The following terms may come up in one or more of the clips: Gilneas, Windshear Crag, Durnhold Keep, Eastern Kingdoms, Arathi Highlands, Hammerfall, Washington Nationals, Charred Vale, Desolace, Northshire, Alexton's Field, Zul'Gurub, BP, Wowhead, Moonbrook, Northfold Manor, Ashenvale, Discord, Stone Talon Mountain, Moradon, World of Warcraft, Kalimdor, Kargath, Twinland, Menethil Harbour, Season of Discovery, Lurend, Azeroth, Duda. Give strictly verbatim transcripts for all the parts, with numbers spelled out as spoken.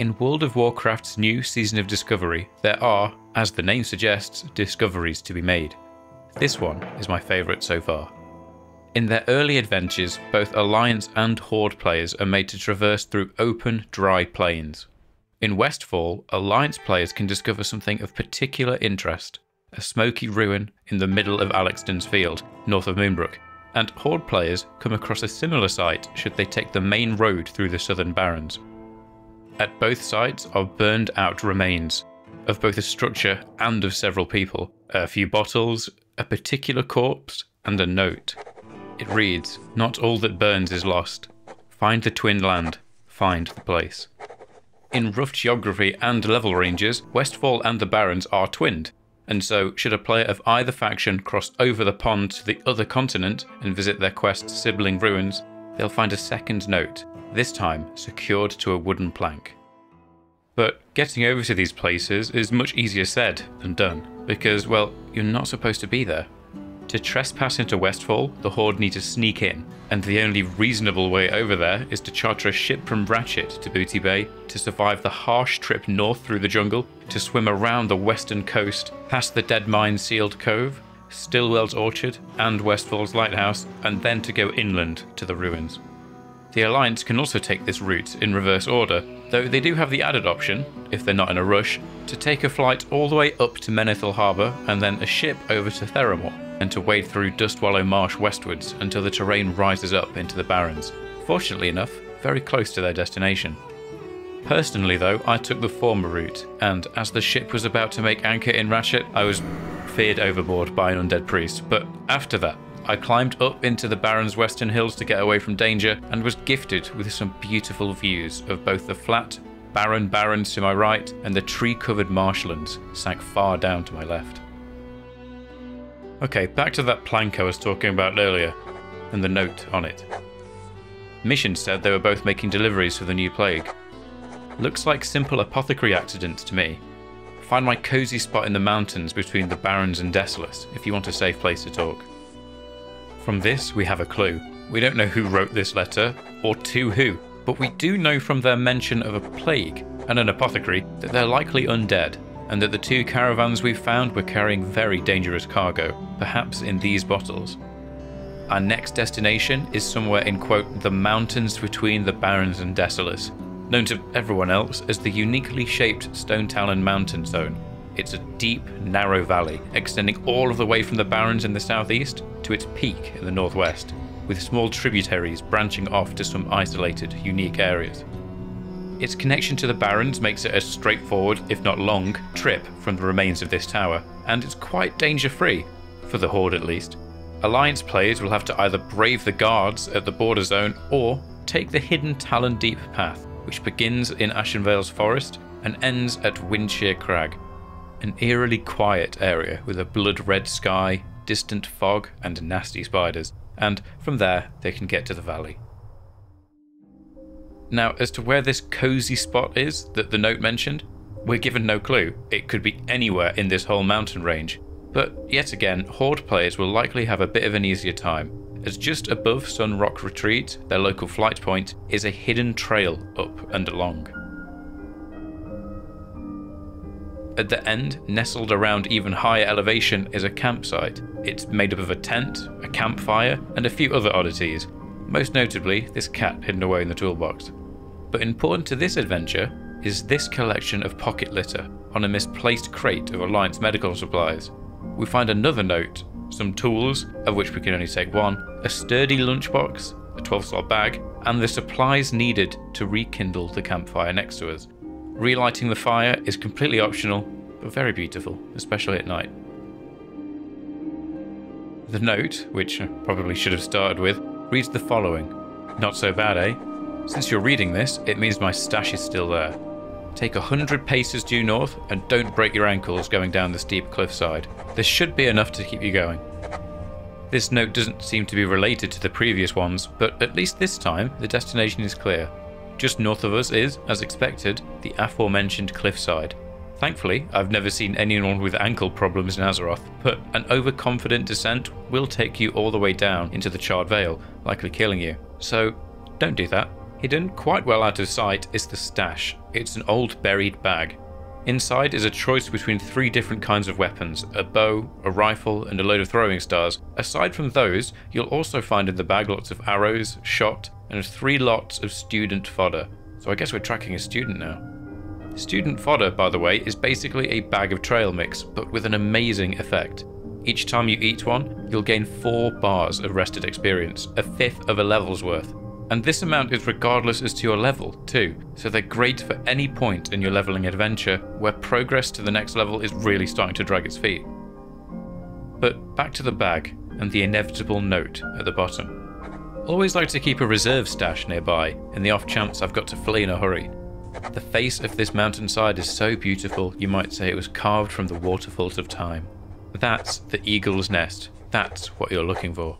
In World of Warcraft's new Season of Discovery, there are, as the name suggests, discoveries to be made. This one is my favourite so far. In their early adventures, both Alliance and Horde players are made to traverse through open, dry plains. In Westfall, Alliance players can discover something of particular interest, a smoky ruin in the middle of Alexton's Field, north of Moonbrook, and Horde players come across a similar site should they take the main road through the Southern Barrens. At both sites are burned out remains, of both a structure and of several people, a few bottles, a particular corpse, and a note. It reads, "Not all that burns is lost. Find the Twinland. Find the place." In rough geography and level ranges, Westfall and the Barrens are twinned, and so should a player of either faction cross over the pond to the other continent and visit their quest's sibling ruins, they'll find a second note, this time secured to a wooden plank. But getting over to these places is much easier said than done, because, well, you're not supposed to be there. To trespass into Westfall, the Horde need to sneak in, and the only reasonable way over there is to charter a ship from Ratchet to Booty Bay, to survive the harsh trip north through the jungle, to swim around the western coast, past the Deadmine Sealed Cove, Stillwell's Orchard, and Westfall's Lighthouse, and then to go inland to the ruins. The Alliance can also take this route in reverse order, though they do have the added option, if they're not in a rush, to take a flight all the way up to Menethil Harbour and then a ship over to Theramore, and to wade through Dustwallow Marsh westwards until the terrain rises up into the Barrens, fortunately enough, very close to their destination. Personally though, I took the former route, and as the ship was about to make anchor in Ratchet, I was feared overboard by an undead priest, but after that, I climbed up into the Barrens' western hills to get away from danger and was gifted with some beautiful views of both the flat, barren Barrens to my right and the tree-covered marshlands sank far down to my left. Okay, back to that plank I was talking about earlier, and the note on it. Mission said they were both making deliveries for the new plague. Looks like simple apothecary accidents to me. Find my cosy spot in the mountains between the Barrens and Desolace if you want a safe place to talk. From this, we have a clue. We don't know who wrote this letter, or to who, but we do know from their mention of a plague and an apothecary that they're likely undead, and that the two caravans we've found were carrying very dangerous cargo, perhaps in these bottles. Our next destination is somewhere in, quote, the mountains between the Barrens and Desolace, known to everyone else as the uniquely shaped Stone Talon Mountain zone. It's a deep, narrow valley, extending all of the way from the Barrens in the southeast to its peak in the northwest, with small tributaries branching off to some isolated, unique areas. Its connection to the Barrens makes it a straightforward, if not long, trip from the remains of this tower, and it's quite danger-free, for the Horde at least. Alliance players will have to either brave the guards at the border zone or take the hidden Talon Deep path, which begins in Ashenvale's forest and ends at Windshear Crag, an eerily quiet area with a blood-red sky, distant fog and nasty spiders, and from there they can get to the valley. Now, as to where this cosy spot is that the note mentioned, we're given no clue. It could be anywhere in this whole mountain range, but yet again Horde players will likely have a bit of an easier time, as just above Sun Rock Retreat, their local flight point, is a hidden trail up and along. At the end, nestled around even higher elevation, is a campsite. It's made up of a tent, a campfire, and a few other oddities, most notably this cat hidden away in the toolbox. But important to this adventure is this collection of pocket litter on a misplaced crate of Alliance medical supplies. We find another note, some tools, of which we can only take one, a sturdy lunchbox, a twelve-slot bag, and the supplies needed to rekindle the campfire next to us. Relighting the fire is completely optional, but very beautiful, especially at night. The note, which I probably should have started with, reads the following. Not so bad, eh? Since you're reading this, it means my stash is still there. Take a hundred paces due north and don't break your ankles going down the steep cliffside. There should be enough to keep you going. This note doesn't seem to be related to the previous ones, but at least this time the destination is clear. Just north of us is, as expected, the aforementioned cliffside. Thankfully, I've never seen anyone with ankle problems in Azeroth, but an overconfident descent will take you all the way down into the Charred Vale, likely killing you. So don't do that. Hidden quite well out of sight is the stash, It's an old buried bag. Inside is a choice between three different kinds of weapons, a bow, a rifle, and a load of throwing stars. Aside from those, you'll also find in the bag lots of arrows, shot, and three lots of student fodder. So I guess we're tracking a student now. Student fodder, by the way, is basically a bag of trail mix, but with an amazing effect. Each time you eat one, you'll gain four bars of rested experience, a fifth of a level's worth. And this amount is regardless as to your level too, so they're great for any point in your leveling adventure where progress to the next level is really starting to drag its feet. But back to the bag and the inevitable note at the bottom. Always like to keep a reserve stash nearby in the off chance I've got to flee in a hurry. The face of this mountainside is so beautiful you might say it was carved from the waterfalls of time. That's the eagle's nest, that's what you're looking for.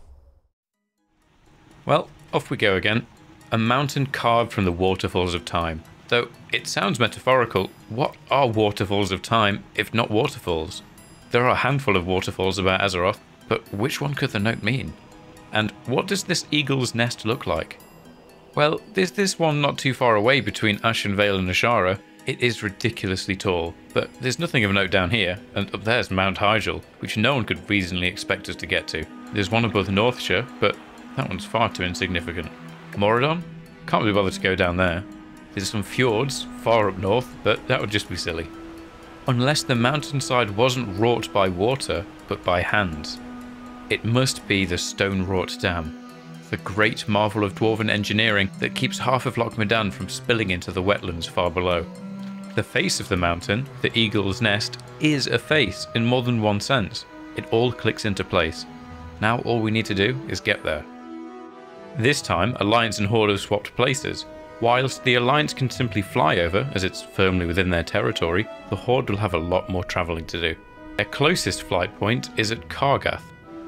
Well, off we go again. A mountain carved from the waterfalls of time. Though it sounds metaphorical, what are waterfalls of time if not waterfalls? There are a handful of waterfalls about Azeroth, but which one could the note mean? And what does this eagle's nest look like? Well, there's this one not too far away between Ashenvale and Ashara. It is ridiculously tall, but there's nothing of note down here, and up there's Mount Hyjal, which no one could reasonably expect us to get to. There's one above Northshire, but that one's far too insignificant. Moradon? Can't be bothered to go down there. There's some fjords far up north, but that would just be silly. Unless the mountainside wasn't wrought by water, but by hands. It must be the Stonewrought Dam, the great marvel of dwarven engineering that keeps half of Loch Modan from spilling into the wetlands far below. The face of the mountain, the eagle's nest, is a face in more than one sense. It all clicks into place. Now all we need to do is get there. This time, Alliance and Horde have swapped places. Whilst the Alliance can simply fly over, as it's firmly within their territory, the Horde will have a lot more travelling to do. Their closest flight point is at Kargath,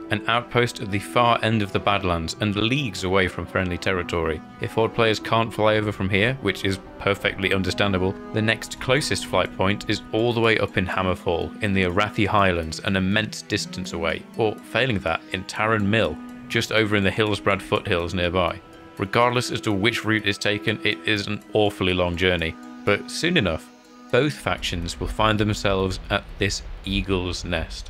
an outpost at the far end of the Badlands and leagues away from friendly territory. If Horde players can't fly over from here, which is perfectly understandable, the next closest flight point is all the way up in Hammerfall, in the Arathi Highlands, an immense distance away, or failing that, in Taran Mill, just over in the Hillsbrad foothills nearby. Regardless as to which route is taken, it is an awfully long journey, but soon enough, both factions will find themselves at this eagle's nest.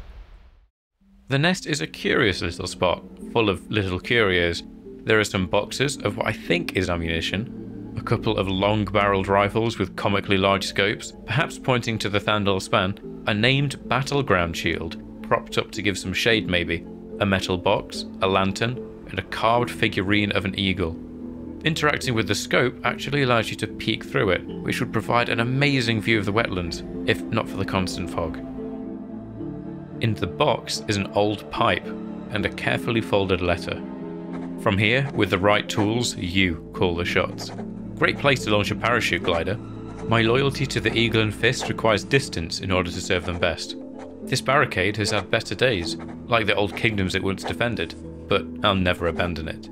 The nest is a curious little spot, full of little curios. There are some boxes of what I think is ammunition, a couple of long-barreled rifles with comically large scopes, perhaps pointing to the Thandal span, a named battleground shield, propped up to give some shade maybe, a metal box, a lantern, and a carved figurine of an eagle. Interacting with the scope actually allows you to peek through it, which would provide an amazing view of the wetlands, if not for the constant fog. In the box is an old pipe and a carefully folded letter. From here, with the right tools, you call the shots. Great place to launch a parachute glider. My loyalty to the Eagle and Fist requires distance in order to serve them best. This barricade has had better days, like the old kingdoms it once defended, but I'll never abandon it.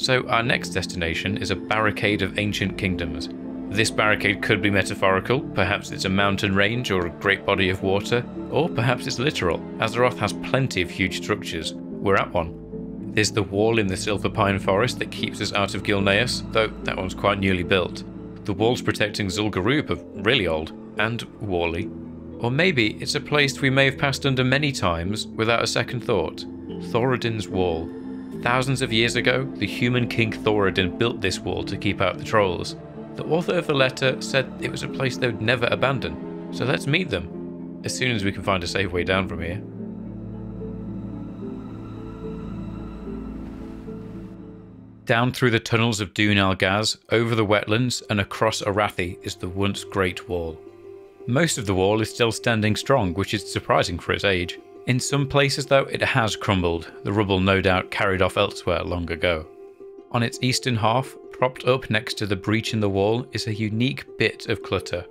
So our next destination is a barricade of ancient kingdoms. This barricade could be metaphorical, perhaps it's a mountain range or a great body of water, or perhaps it's literal. Azeroth has plenty of huge structures. We're at one. There's the wall in the Silver Pine Forest that keeps us out of Gilneas, though that one's quite newly built. The walls protecting Zul'Gurub are really old, and Warley. Or maybe it's a place we may have passed under many times without a second thought. Thoradin's Wall. Thousands of years ago, the human king Thoradin built this wall to keep out the trolls. The author of the letter said it was a place they would never abandon, so let's meet them, as soon as we can find a safe way down from here. Down through the tunnels of Dun Algaz, over the wetlands and across Arathi is the once great wall. Most of the wall is still standing strong, which is surprising for its age. In some places though, it has crumbled, the rubble no doubt carried off elsewhere long ago. On its eastern half, propped up next to the breach in the wall, is a unique bit of clutter.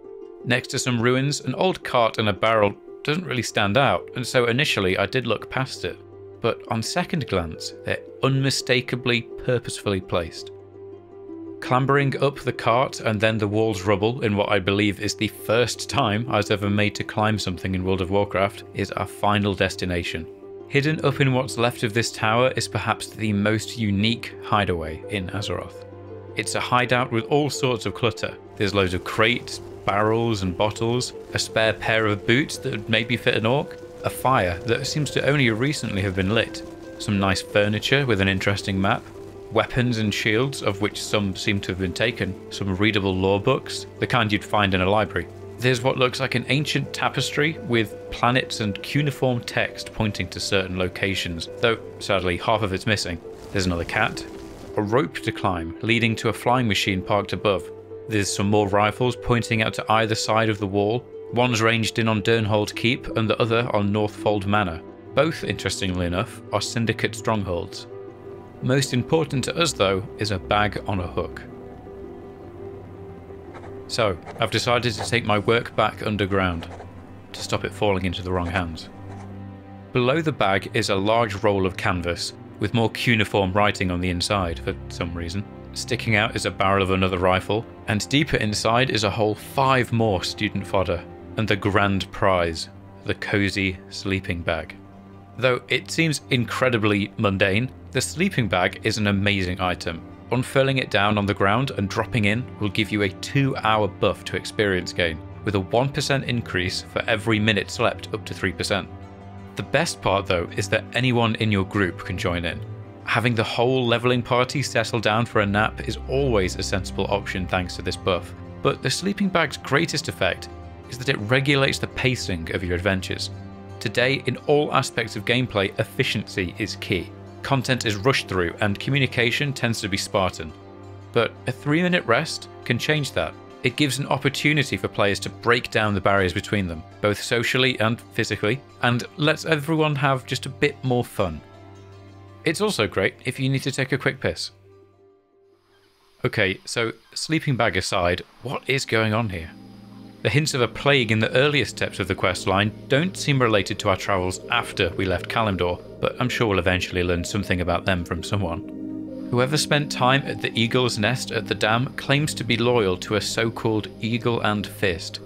Next to some ruins, an old cart and a barrel doesn't really stand out, and so initially I did look past it, but on second glance, they're unmistakably purposefully placed. Clambering up the cart and then the wall's rubble in what I believe is the first time I was ever made to climb something in World of Warcraft is our final destination. Hidden up in what's left of this tower is perhaps the most unique hideaway in Azeroth. It's a hideout with all sorts of clutter. There's loads of crates, barrels and bottles, a spare pair of boots that would maybe fit an orc, a fire that seems to only recently have been lit, some nice furniture with an interesting map, weapons and shields, of which some seem to have been taken, some readable lore books, the kind you'd find in a library. There's what looks like an ancient tapestry with planets and cuneiform text pointing to certain locations, though sadly half of it's missing. There's another cat, a rope to climb leading to a flying machine parked above. There's some more rifles pointing out to either side of the wall, one's ranged in on Durnhold Keep and the other on Northfold Manor. Both, interestingly enough, are Syndicate strongholds. Most important to us, though, is a bag on a hook. So, I've decided to take my work back underground, to stop it falling into the wrong hands. Below the bag is a large roll of canvas, with more cuneiform writing on the inside for some reason. Sticking out is a barrel of another rifle, and deeper inside is a whole five more student fodder, and the grand prize, the cozy sleeping bag. Though it seems incredibly mundane, the sleeping bag is an amazing item. Unfurling it down on the ground and dropping in will give you a two hour buff to experience gain, with a one percent increase for every minute slept up to three percent. The best part though is that anyone in your group can join in. Having the whole leveling party settle down for a nap is always a sensible option thanks to this buff, but the sleeping bag's greatest effect is that it regulates the pacing of your adventures. Today, in all aspects of gameplay, efficiency is key. Content is rushed through and communication tends to be Spartan, but a three minute rest can change that. It gives an opportunity for players to break down the barriers between them, both socially and physically, and lets everyone have just a bit more fun. It's also great if you need to take a quick piss. Okay, so sleeping bag aside, what is going on here? The hints of a plague in the earlier steps of the questline don't seem related to our travels after we left Kalimdor, but I'm sure we'll eventually learn something about them from someone. Whoever spent time at the Eagle's Nest at the dam claims to be loyal to a so-called Eagle and Fist.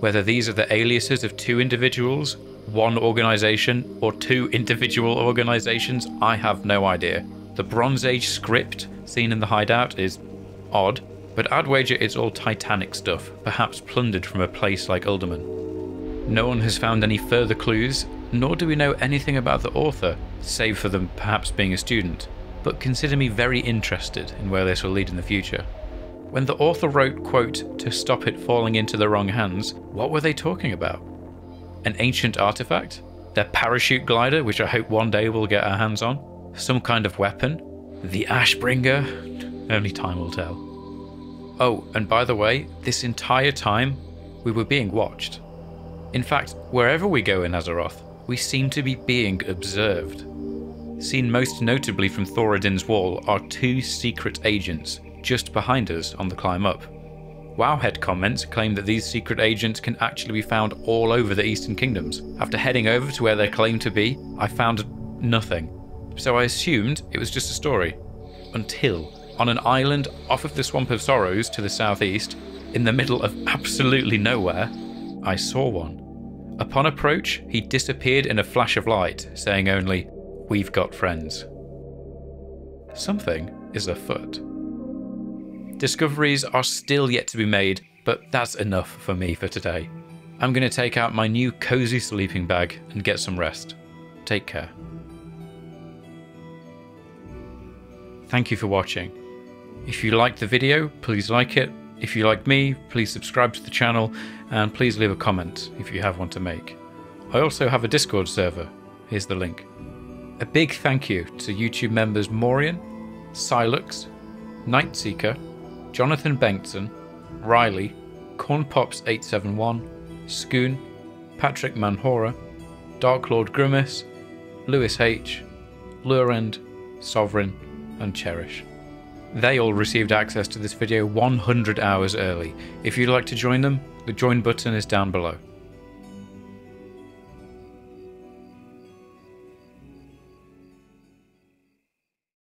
Whether these are the aliases of two individuals, one organisation, or two individual organisations, I have no idea. The Bronze Age script seen in the hideout is odd, but I'd wager it's all Titanic stuff, perhaps plundered from a place like Alderman. No one has found any further clues, nor do we know anything about the author, save for them perhaps being a student, but consider me very interested in where this will lead in the future. When the author wrote, quote, "to stop it falling into the wrong hands," what were they talking about? An ancient artifact? Their parachute glider, which I hope one day we'll get our hands on? Some kind of weapon? The Ashbringer? Only time will tell. Oh, and by the way, this entire time, we were being watched. In fact, wherever we go in Azeroth, we seem to be being observed. Seen most notably from Thoradin's Wall are two secret agents, just behind us on the climb up. Wowhead comments claim that these secret agents can actually be found all over the Eastern Kingdoms. After heading over to where they claim to be, I found nothing. So I assumed it was just a story. Until on an island off of the Swamp of Sorrows to the southeast, in the middle of absolutely nowhere, I saw one. Upon approach, he disappeared in a flash of light, saying only, "We've got friends." Something is afoot. Discoveries are still yet to be made, but that's enough for me for today. I'm going to take out my new cozy sleeping bag and get some rest. Take care. Thank you for watching. If you liked the video, please like it. If you like me, please subscribe to the channel, and please leave a comment if you have one to make. I also have a Discord server. Here's the link. A big thank you to YouTube members Morian, Silux, Nightseeker, Jonathan Bengtson, Riley, Cornpops eight seven one, Schoon, Patrick Manhora, Darklord Grimace, Lewis H, Lurend, Sovereign, and Cherish. They all received access to this video one hundred hours early. If you'd like to join them, the join button is down below.